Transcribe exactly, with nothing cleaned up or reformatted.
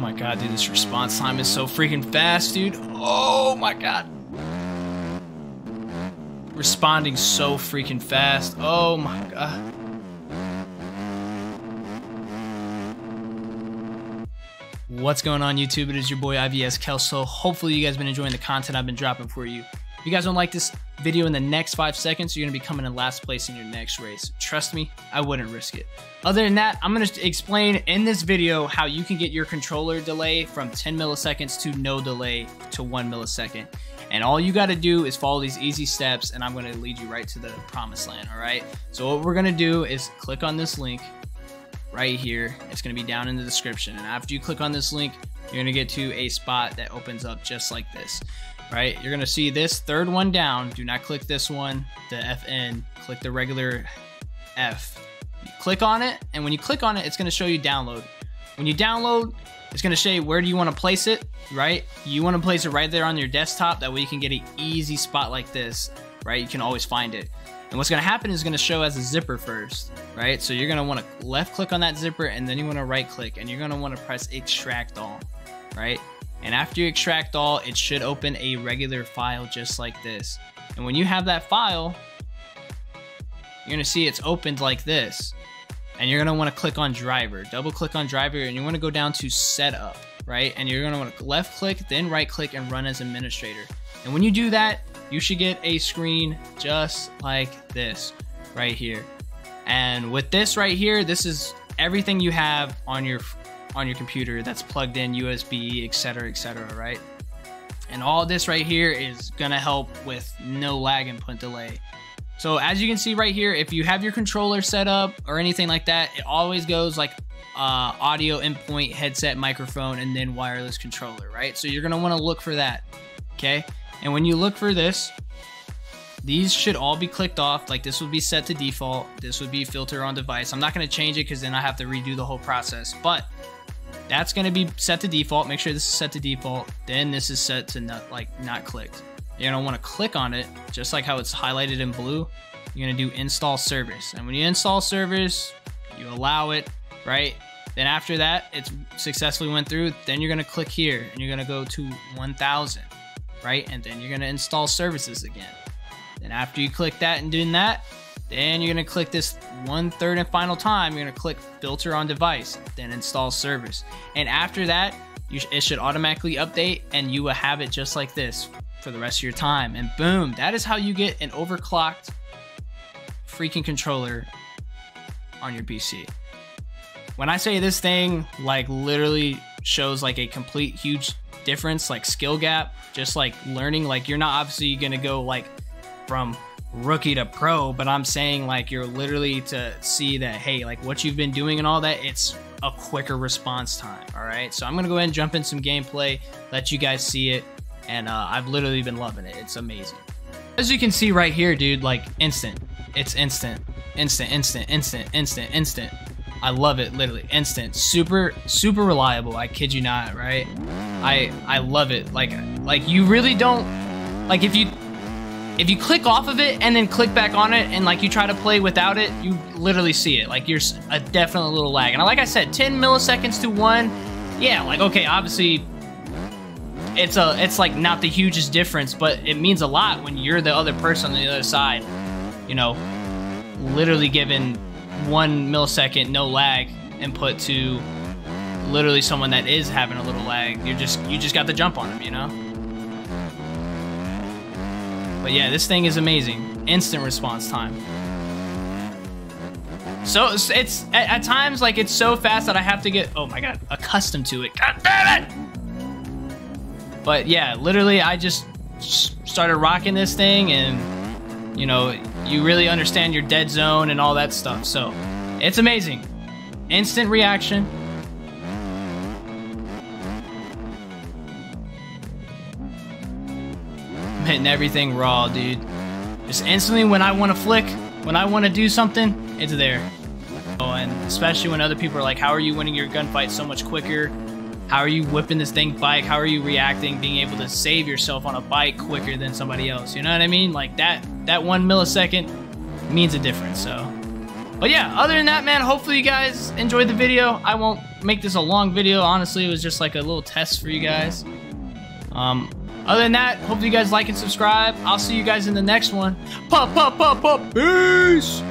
my god, dude, this response time is so freaking fast, dude. Oh my god. Responding so freaking fast. Oh my god. What's going on, YouTube? It is your boy I B S Kelso. Hopefully you guys have been enjoying the content I've been dropping for you. If you guys don't like this video in the next five seconds, you're gonna be coming in last place in your next race. Trust me, I wouldn't risk it. Other than that, I'm gonna explain in this video how you can get your controller delay from ten milliseconds to no delay to one millisecond. And all you gotta do is follow these easy steps, and I'm gonna lead you right to the promised land, all right? So what we're gonna do is click on this link right here. It's gonna be down in the description. And after you click on this link, you're gonna get to a spot that opens up just like this, right? You're gonna see this third one down. Do not click this one, the F N, click the regular F. You click on it, and when you click on it, it's gonna show you download. When you download, it's gonna show you where do you wanna place it, right? You wanna place it right there on your desktop, that way you can get an easy spot like this, right? You can always find it. And what's gonna happen is gonna show as a zipper first, right? So you're gonna wanna left click on that zipper, and then you wanna right click, and you're gonna wanna press extract all, right? And after you extract all, it should open a regular file just like this. And when you have that file, you're gonna see it's opened like this. And you're gonna wanna click on driver, double click on driver, and you wanna go down to setup, right? And you're gonna wanna left click, then right click, and run as administrator. And when you do that, you should get a screen just like this right here. And with this right here, this is everything you have on your on your computer that's plugged in, U S B, et cetera, et cetera, right? And all this right here is gonna help with no lag input delay. So as you can see right here, if you have your controller set up or anything like that, it always goes like uh, audio endpoint, headset, microphone, and then wireless controller, right? So you're gonna wanna look for that, okay? And when you look for this, these should all be clicked off. Like this would be set to default. This would be filter on device. I'm not gonna change it because then I have to redo the whole process, but that's gonna be set to default. Make sure this is set to default. Then this is set to not, like not clicked. You're gonna wanna click on it, just like how it's highlighted in blue. You're gonna do install service. And when you install service, you allow it, right? Then after that, it's successfully went through. Then you're gonna click here and you're gonna go to one thousand. Right? And then you're gonna install services again. Then after you click that and doing that, then you're gonna click this one third and final time, you're gonna click filter on device, then install service. And after that, you sh it should automatically update and you will have it just like this for the rest of your time. And boom, that is how you get an overclocked freaking controller on your P C. When I say this thing, like literally shows like a complete huge difference, like skill gap, just like learning, like you're not obviously gonna go like from rookie to pro, but I'm saying like you're literally to see that, hey, like what you've been doing and all that, it's a quicker response time, all right? So I'm gonna go ahead and jump in some gameplay, let you guys see it, and uh, I've literally been loving it. It's amazing. As you can see right here, dude, like instant. It's instant, instant, instant, instant, instant, instant. I love it, literally, instant, super, super reliable. I kid you not, right? I I love it. Like like you really don't, like if you if you click off of it and then click back on it and like you try to play without it, you literally see it. Like you're a definite little lag. And like I said, ten milliseconds to one, yeah, like okay, obviously it's a it's like not the hugest difference, but it means a lot when you're the other person on the other side, you know, literally given one millisecond no lag input to literally someone that is having a little lag. You're just you just got the jump on them, you know. But yeah, this thing is amazing. Instant response time. So it's, it's at, at times like it's so fast that I have to get, oh my god, accustomed to it. God damn it! But yeah, literally I just started rocking this thing, and you know, you really understand your dead zone and all that stuff. So it's amazing. Instant reaction. I'm hitting everything raw, dude. Just instantly when I want to flick, when I want to do something, it's there. Oh, and especially when other people are like, how are you winning your gunfight so much quicker? How are you whipping this thing bike? How are you reacting, being able to save yourself on a bike quicker than somebody else? You know what I mean? Like that that one millisecond means a difference, so. But yeah, other than that, man, hopefully you guys enjoyed the video. I won't make this a long video. Honestly, it was just like a little test for you guys. Um, other than that, hope you guys like and subscribe. I'll see you guys in the next one. Pop, pop, pop, pop. Peace.